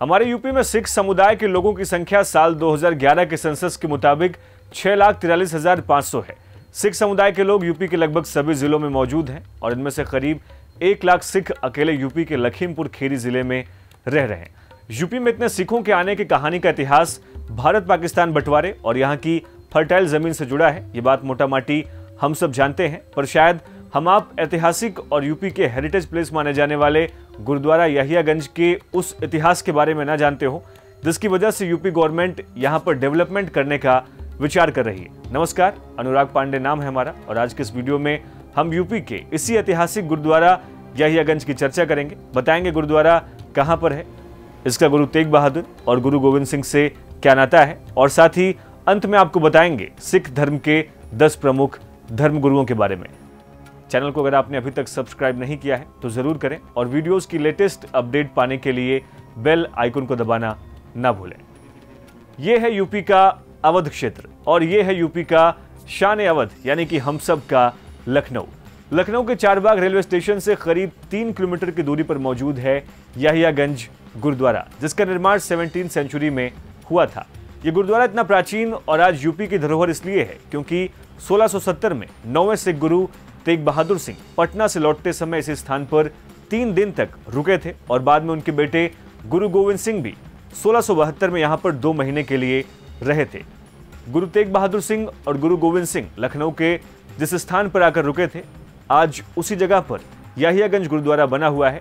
हमारे यूपी में सिख समुदाय के लोगों की संख्या साल 2011 के सेंसस के मुताबिक 6,43,500 है। सिख समुदाय के लोग यूपी के लगभग सभी जिलों में मौजूद हैं और इनमें से करीब 1 लाख सिख अकेले यूपी के लखीमपुर खीरी जिले में रह रहे हैं। यूपी में इतने सिखों के आने की कहानी का इतिहास भारत पाकिस्तान बंटवारे और यहाँ की फर्टाइल जमीन से जुड़ा है। ये बात मोटा माटी हम सब जानते हैं, पर शायद हम आप ऐतिहासिक और यूपी के हेरिटेज प्लेस माने जाने वाले गुरुद्वारा यहियागंज के उस इतिहास के बारे में ना जानते हो, जिसकी वजह से यूपी गवर्नमेंट यहाँ पर डेवलपमेंट करने का विचार कर रही है। नमस्कार, अनुराग पांडे नाम है हमारा और आज के इस वीडियो में हम यूपी के इसी ऐतिहासिक गुरुद्वारा यहियागंज की चर्चा करेंगे। बताएंगे गुरुद्वारा कहाँ पर है, इसका गुरु तेग बहादुर और गुरु गोविंद सिंह से क्या नाता है, और साथ ही अंत में आपको बताएंगे सिख धर्म के 10 प्रमुख धर्म गुरुओं के बारे में। चैनल को अगर आपने अभी तक सब्सक्राइब नहीं किया है तो जरूर करें और वीडियोस की लेटेस्ट अपडेट पाने के लिए बेल आइकन को दबाना ना भूलें। यह है यूपी का अवध क्षेत्र और यह है यूपी का शान अवध यानी कि हम सब का लखनऊ। लखनऊ के चारबाग रेलवे स्टेशन से करीब 3 किलोमीटर की दूरी पर मौजूद है यहियागंज गुरुद्वारा, जिसका निर्माण 17वीं सेंचुरी में हुआ था। ये गुरुद्वारा इतना प्राचीन और आज यूपी की धरोहर इसलिए है क्योंकि 1670 में 9वें सिख गुरु तेग बहादुर सिंह पटना से लौटते समय इसी स्थान पर 3 दिन तक रुके थे और बाद में उनके बेटे गुरु गोविंद सिंह भी 1672 में यहाँ पर 2 महीने के लिए रहे थे। गुरु तेग बहादुर सिंह और गुरु गोविंद सिंह लखनऊ के जिस स्थान पर आकर रुके थे, आज उसी जगह पर यहियागंज गुरुद्वारा बना हुआ है।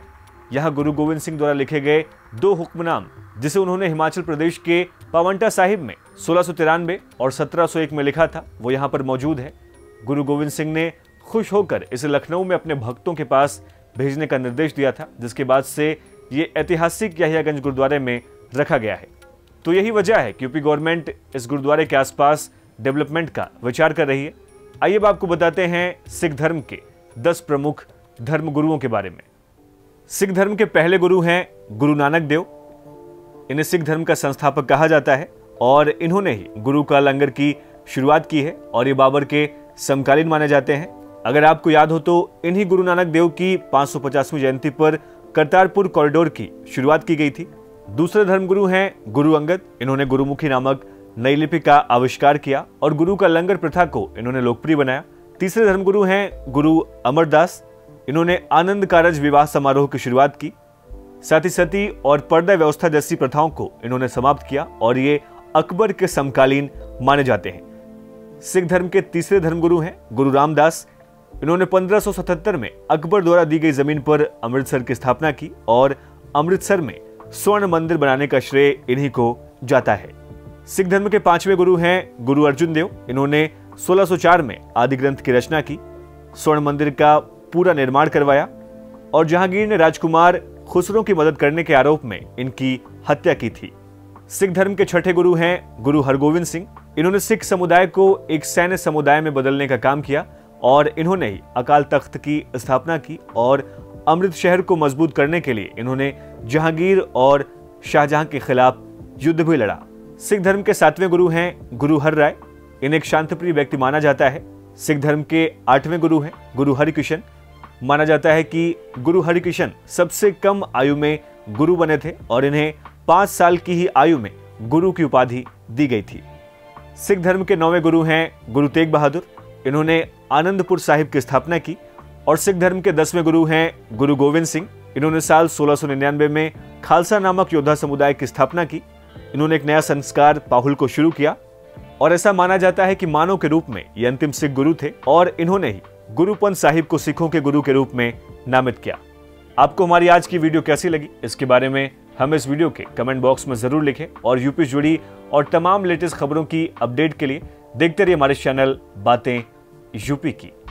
यहाँ गुरु गोविंद सिंह द्वारा लिखे गए 2 हुक्मनाम, जिसे उन्होंने हिमाचल प्रदेश के पावंटा साहिब में 1693 और 1701 में लिखा था, वो यहाँ पर मौजूद है। गुरु गोविंद सिंह ने खुश होकर इसे लखनऊ में अपने भक्तों के पास भेजने का निर्देश दिया था, जिसके बाद से ये ऐतिहासिक यहियागंज गुरुद्वारे में रखा गया है। तो यही वजह है कि यूपी गवर्नमेंट इस गुरुद्वारे के आसपास डेवलपमेंट का विचार कर रही है। आइए अब आपको बताते हैं सिख धर्म के 10 प्रमुख धर्म गुरुओं के बारे में। सिख धर्म के पहले गुरु हैं गुरु नानक देव। इन्हें सिख धर्म का संस्थापक कहा जाता है और इन्होंने ही गुरु का लंगर की शुरुआत की है और ये बाबर के समकालीन माने जाते हैं। अगर आपको याद हो तो इन्हीं गुरु नानक देव की 550वीं जयंती पर करतारपुर कॉरिडोर की शुरुआत की गई थी। दूसरे धर्मगुरु हैं गुरु अंगद। इन्होंने गुरुमुखी नामक नई लिपि का आविष्कार किया और गुरु का लंगर प्रथा को इन्होंने लोकप्रिय बनाया। तीसरे धर्मगुरु हैं गुरु अमरदास। इन्होंने आनंद कारज विवाह समारोह की शुरुआत की, साथ ही सती और पर्दा व्यवस्था जैसी प्रथाओं को इन्होंने समाप्त किया और ये अकबर के समकालीन माने जाते हैं। सिख धर्म के तीसरे धर्मगुरु हैं गुरु रामदास। इन्होंने 1577 में अकबर द्वारा दी गई जमीन पर अमृतसर की स्थापना की और अमृतसर में स्वर्ण मंदिर बनाने का श्रेय इन्हीं को जाता है। सिख धर्म के 5वें गुरु हैं गुरु अर्जुन देव। इन्होंने 1604 में आदि ग्रंथ की रचना की, स्वर्ण मंदिर का पूरा निर्माण करवाया और जहांगीर ने राजकुमार खुसरो की मदद करने के आरोप में इनकी हत्या की थी। सिख धर्म के 6ठे गुरु हैं गुरु हरगोविंद सिंह। इन्होंने सिख समुदाय को एक सैन्य समुदाय में बदलने का काम किया और इन्होंने ही अकाल तख्त की स्थापना की और अमृत शहर को मजबूत करने के लिए इन्होंने जहांगीर और शाहजहां के खिलाफ युद्ध भी लड़ा। सिख धर्म के 7वें गुरु हैं गुरु हरराय। इन्हें एक शांतिप्रिय व्यक्ति माना जाता है। सिख धर्म के 8वें गुरु हैं गुरु हरिकृष्ण। माना जाता है कि गुरु हरिकृष्ण सबसे कम आयु में गुरु बने थे और इन्हें 5 साल की ही आयु में गुरु की उपाधि दी गई थी। सिख धर्म के 9वें गुरु हैं गुरु तेग बहादुर। इन्होंने आनंदपुर साहिब की स्थापना की और सिख धर्म के 10वें गुरु हैं गुरु गोविंद सिंह। इन्होंने साल 1699 में खालसा नामक योद्धा समुदाय की स्थापना की। इन्होंने एक नया संस्कार पाहुल को शुरू किया और ऐसा माना जाता है कि मानव के रूप में ये अंतिम सिख गुरु थे और इन्होंने ही गुरुपंथ साहिब को सिखों के गुरु के रूप में नामित किया। आपको हमारी आज की वीडियो कैसी लगी, इसके बारे में हमें इस वीडियो के कमेंट बॉक्स में जरूर लिखें और यूपी से जुड़ी और तमाम लेटेस्ट खबरों की अपडेट के लिए देखते रहिए हमारे चैनल बातें यूपी की।